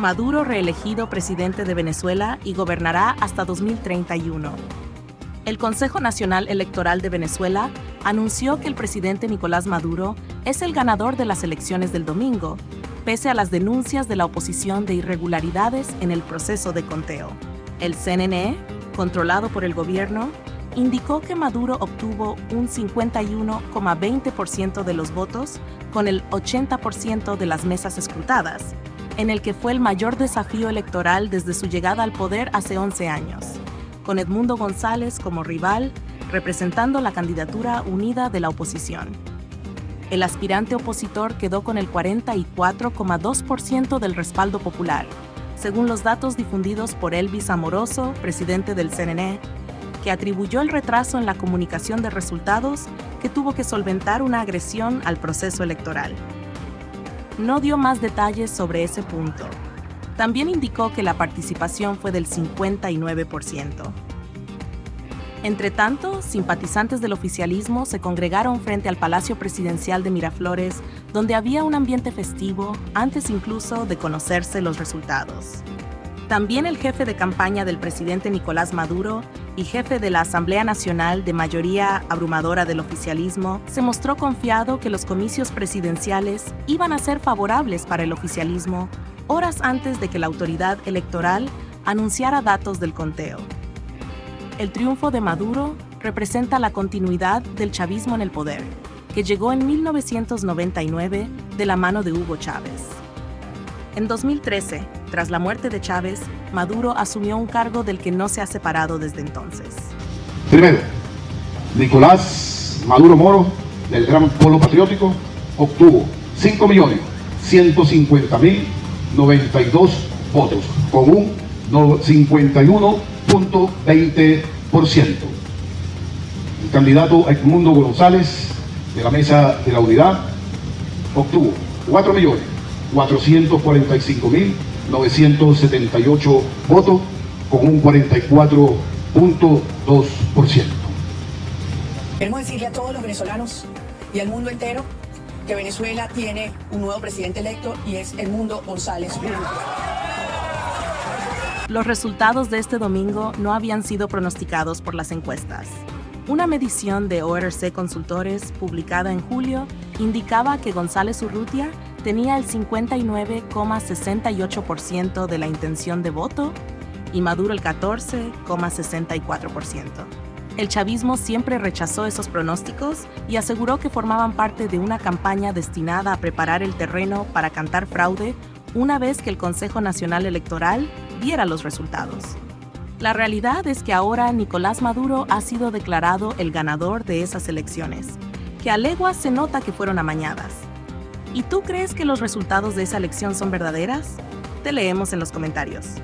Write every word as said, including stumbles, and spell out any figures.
Maduro reelegido presidente de Venezuela y gobernará hasta dos mil treinta y uno. El Consejo Nacional Electoral de Venezuela anunció que el presidente Nicolás Maduro es el ganador de las elecciones del domingo, pese a las denuncias de la oposición de irregularidades en el proceso de conteo. El C N E, controlado por el gobierno, indicó que Maduro obtuvo un cincuenta y uno coma veinte por ciento de los votos con el ochenta por ciento de las mesas escrutadas, en el que fue el mayor desafío electoral desde su llegada al poder hace once años, con Edmundo González como rival, representando la candidatura unida de la oposición. El aspirante opositor quedó con el cuarenta y cuatro coma dos por ciento del respaldo popular, según los datos difundidos por Elvis Amoroso, presidente del C N E, que atribuyó el retraso en la comunicación de resultados que tuvo que solventar una agresión al proceso electoral. No dio más detalles sobre ese punto. También indicó que la participación fue del cincuenta y nueve por ciento. Entre tanto, simpatizantes del oficialismo se congregaron frente al Palacio Presidencial de Miraflores, donde había un ambiente festivo antes incluso de conocerse los resultados. También el jefe de campaña del presidente Nicolás Maduro y jefe de la Asamblea Nacional de mayoría abrumadora del oficialismo se mostró confiado que los comicios presidenciales iban a ser favorables para el oficialismo horas antes de que la autoridad electoral anunciara datos del conteo. El triunfo de Maduro representa la continuidad del chavismo en el poder, que llegó en mil novecientos noventa y nueve de la mano de Hugo Chávez. En dos mil trece, tras la muerte de Chávez, Maduro asumió un cargo del que no se ha separado desde entonces. Primero, Nicolás Maduro Moro, del Gran Polo Patriótico, obtuvo cinco millones ciento cincuenta mil noventa y dos votos, con un cincuenta y uno coma veinte por ciento. El candidato Edmundo González, de la Mesa de la Unidad, obtuvo cuatro millones cuatrocientos cuarenta y cinco mil novecientos setenta y ocho votos con un cuarenta y cuatro coma dos por ciento. Queremos decirle a todos los venezolanos y al mundo entero que Venezuela tiene un nuevo presidente electo y es Edmundo González Urrutia. Los resultados de este domingo no habían sido pronosticados por las encuestas. Una medición de O R C Consultores publicada en julio indicaba que González Urrutia tenía el cincuenta y nueve coma sesenta y ocho por ciento de la intención de voto y Maduro el catorce coma sesenta y cuatro por ciento. El chavismo siempre rechazó esos pronósticos y aseguró que formaban parte de una campaña destinada a preparar el terreno para cantar fraude una vez que el Consejo Nacional Electoral diera los resultados. La realidad es que ahora Nicolás Maduro ha sido declarado el ganador de esas elecciones, que a leguas se nota que fueron amañadas. ¿Y tú crees que los resultados de esa elección son verdaderas? Te leemos en los comentarios.